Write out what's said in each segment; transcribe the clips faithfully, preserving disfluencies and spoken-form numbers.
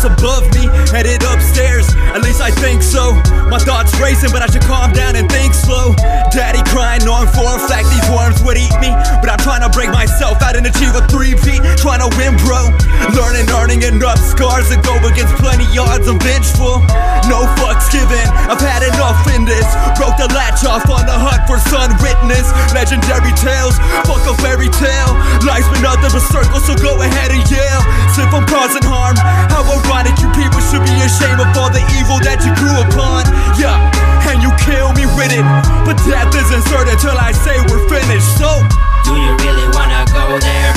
walls above me, headed upstairs, at least I think so. My thoughts racing, but I should calm down and think slow. Daddy crying, knowing for a fact these worms would eat me, but I'm trying to break myself out and achieve a three-peat. Trying to win, bro, learning, earning enough scars to go against plenty odds. I'm vengeful, no fucks given, I've had enough in this. Broke the latch off on the hunt for sun witness. Legendary tales, fuck a fairy tale. Life's been nothing but circles, so go ahead and yell. So if I'm causing harm, how ironic, you people should be ashamed of all the evil that you grew upon. Yeah, and you kill me with it, but death isn't certain till I say we're finished. So do you really wanna go there?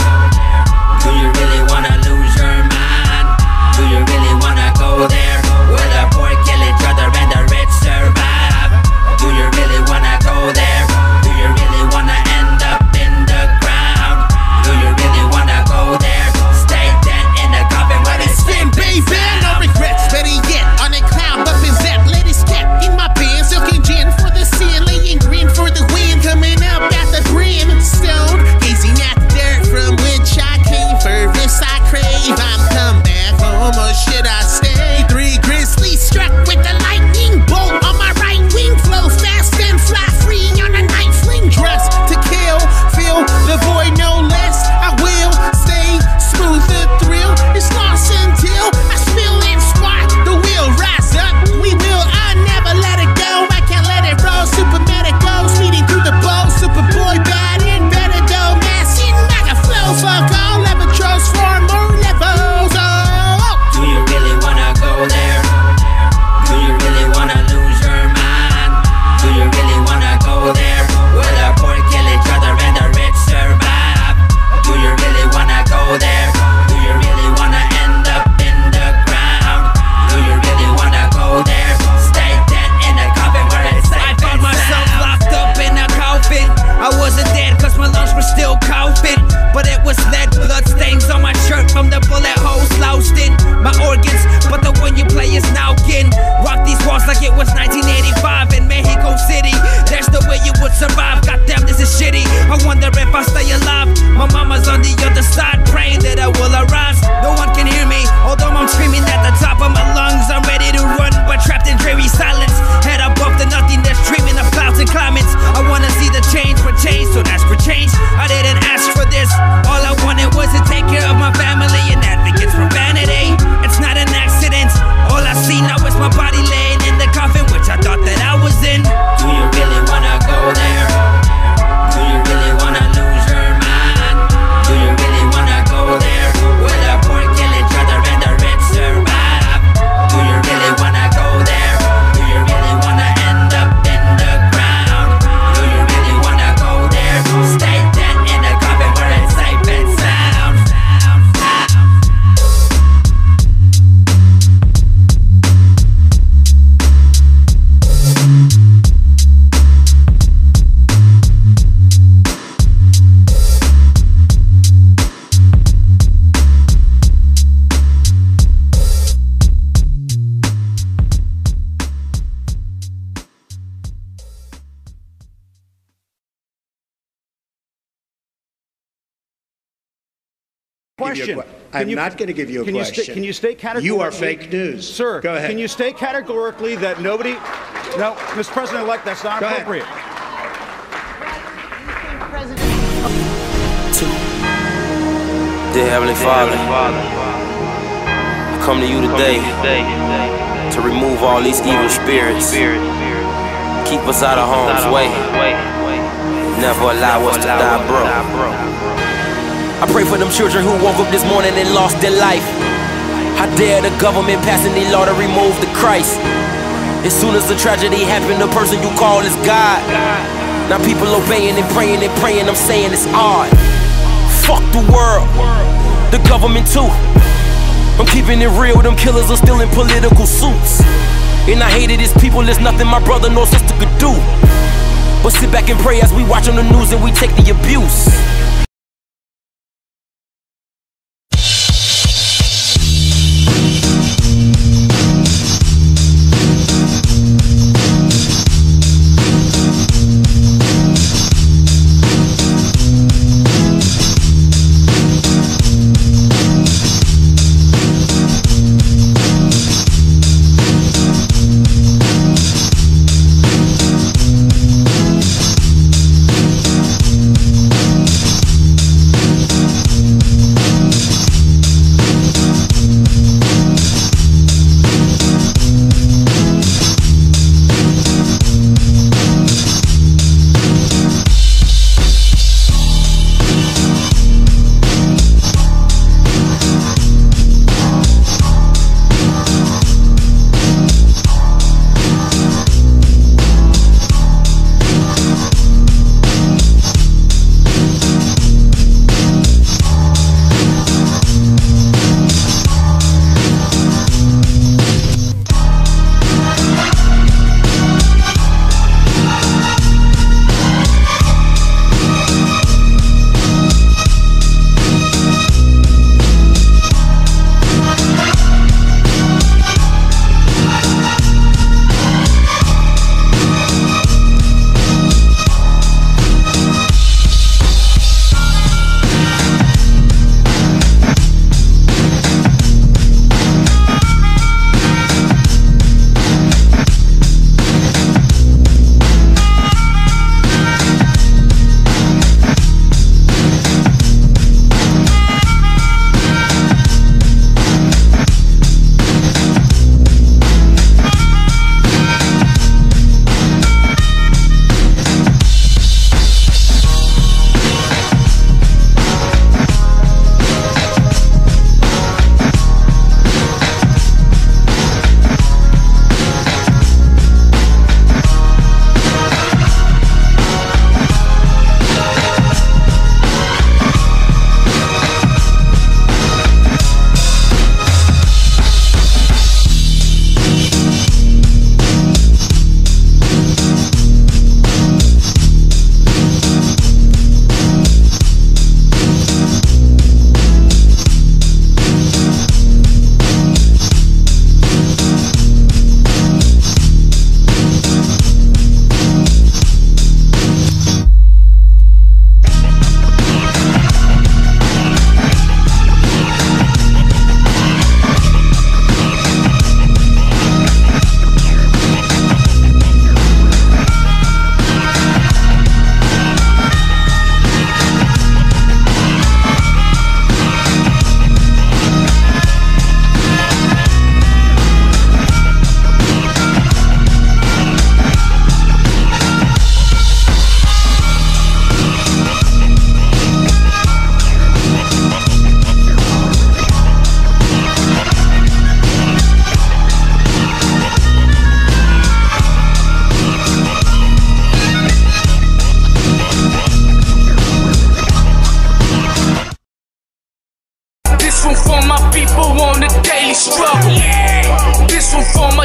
Do you really wanna lose your mind? Do you really wanna go there? Where the poor kill each other and the rich survive? Do you really wanna go there? Do you really wanna end up in the ground? Do you really wanna go there? Stay dead in the coffin when it's been baby. No regrets, better yet, on a cloud up in that lady step in my pants, looking gin for the sin, laying green for the wind, coming up at the brim, stone, gazing at the dirt from which I came, fervence I crave. I'm come back home, or should I stay? Three grizzlies struck with the lightning bolt on my right wing, flow fast and fly free on a night fling, dress to kill, fill the void no less. I will stay smooth, the thrill is lost until I spill and spark. The will rise up, we will, I never let it go. I can't let it roll, super medical, speeding through the bowl, Superboy bad and better go, mass in like a flow, fuck all ever trolls for more levels. Oh, do you really wanna go there? Do you really wanna lose your mind? Do you really wanna go there? Will the poor kill each other and the rich survive? Do you really wanna go there? Do you really wanna end up in the ground? Do you really wanna go there? Stay dead in a coffin where it's safe. I found myself locked up in a coffin. I wasn't dead cause my lungs were still coughing, but it was lead blood stains on my shirt from the bullet holes loused in my organs, but the one you play is now kin. Rock these walls like it was nineteen eighty-five in Mexico City. That's the way you would survive, goddamn this is shitty. I wonder if I stay alive, my mama's on the other side praying that I will arise. No one can hear me, although I'm screaming at the top of my lungs. I'm ready to run, but trapped in dreary silence, head above the nothingness, dreaming of clouds and climates. I wanna see the change for change, so that's for change. I didn't ask for this, all I wanted was to take care of my family, and advocates for vanity. It's not an accident, all I see now is my body laying in the coffin which I thought that I was in. Do you really wanna go there? Do you really wanna lose your mind? Do you really wanna go there? Will the poor kill each other and the rich survive? Do you really wanna go there? Do you really wanna end up in the ground? Do you really wanna go there? Stay dead in a coffin where it's safe and sound. Question. I'm you, not going to give you a can question. You can you state categorically? You are fake news. Sir, go ahead. Can you state categorically that nobody... No, Mister President-elect, that's not go appropriate. Ahead. Dear Heavenly Father, I come to you today to remove all these evil spirits. Keep us out of harm's way. Never allow us to die broke. I pray for them children who woke up this morning and lost their life. I dare the government passing the law to remove the Christ. As soon as the tragedy happened, the person you call is God. Now people obeying and praying and praying, I'm saying it's odd. Fuck the world, the government too. I'm keeping it real, them killers are still in political suits. And I hated these people, there's nothing my brother nor sister could do but sit back and pray as we watch on the news and we take the abuse.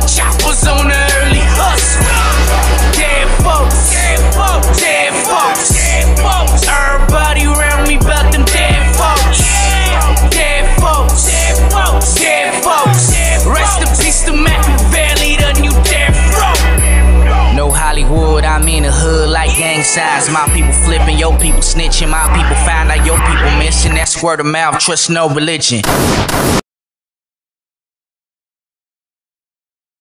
Choppers on the early hustle. Dead folks, dead folks, dead folks, dead folks. Everybody around me bout them dead folks. Dead folks, dead folks, dead folks. Rest in peace to Mappin Valley, the new dead folk. No Hollywood, I'm in the hood like gang signs. My people flipping, your people snitching. My people find out your people missing. That's word of mouth, trust no religion.